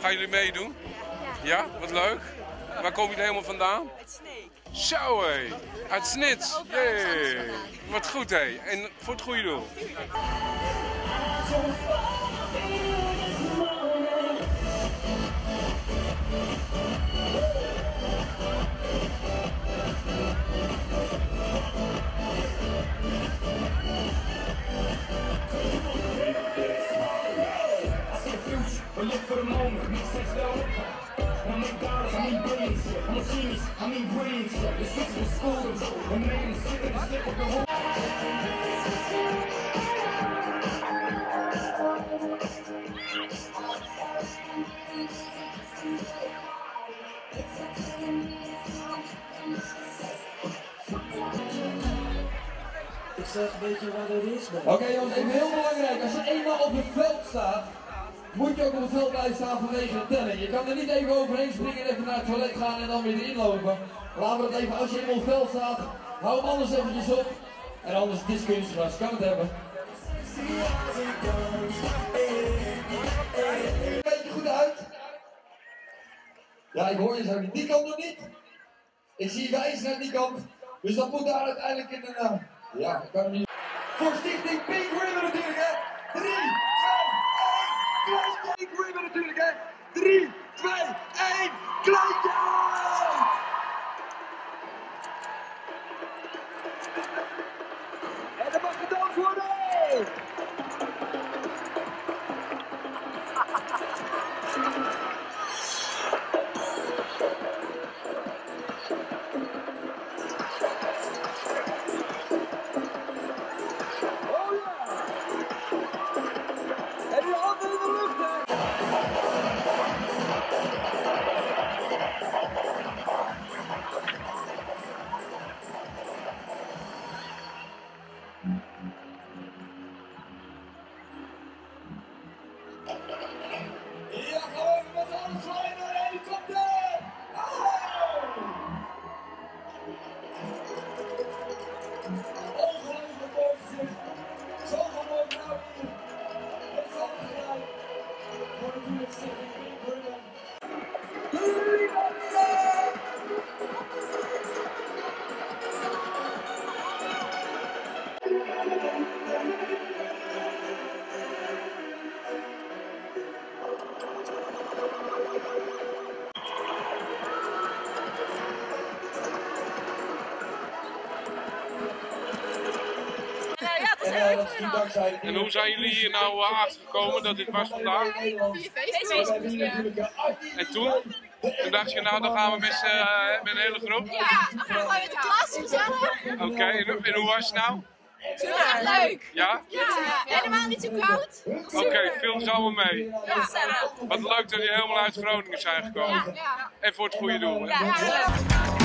Gaan jullie meedoen? Ja? Wat leuk. Waar komen jullie helemaal vandaan? Uit Sneek. Zo hé! Uit Snits! Hey. Wat goed hé! En voor het goede doel. Ik zeg een beetje wat er is. Oké jongens, even heel belangrijk. Als je eenmaal op het veld staat, moet je ook op het veld blijven staan vanwege het tellen. Je kan er niet even overheen springen en even naar het toilet gaan en dan weer erin lopen. Laten we dat even, als je eenmaal op het veld staat, hou hem anders eventjes op. En anders het is kunstgras, kan het hebben. Kijk je goed uit? Ja, ik hoor je zo niet. Die kant nog niet. Ik zie je wijzen naar die kant. Dus dat moet daar uiteindelijk in een... ja, ik kan hem niet. Voor stichting Pink Ribbon natuurlijk hè. 3, 2, 1, Pink Ribbon natuurlijk hè. 3, 2, 1, kluitje! En dat mag gedanst worden! En hoe zijn jullie hier nou achtergekomen dat dit was vandaag? En toen? Toen dacht je nou, dan gaan we met een hele groep? Ja, dan gaan we met de klas samen. Oké, en hoe was het nou? Super leuk! Ja? Ja, helemaal niet zo koud. Oké, film ze allemaal mee. Ja. Wat leuk dat jullie helemaal uit Groningen zijn gekomen. Ja. En voor het goede doel. Ja, ja.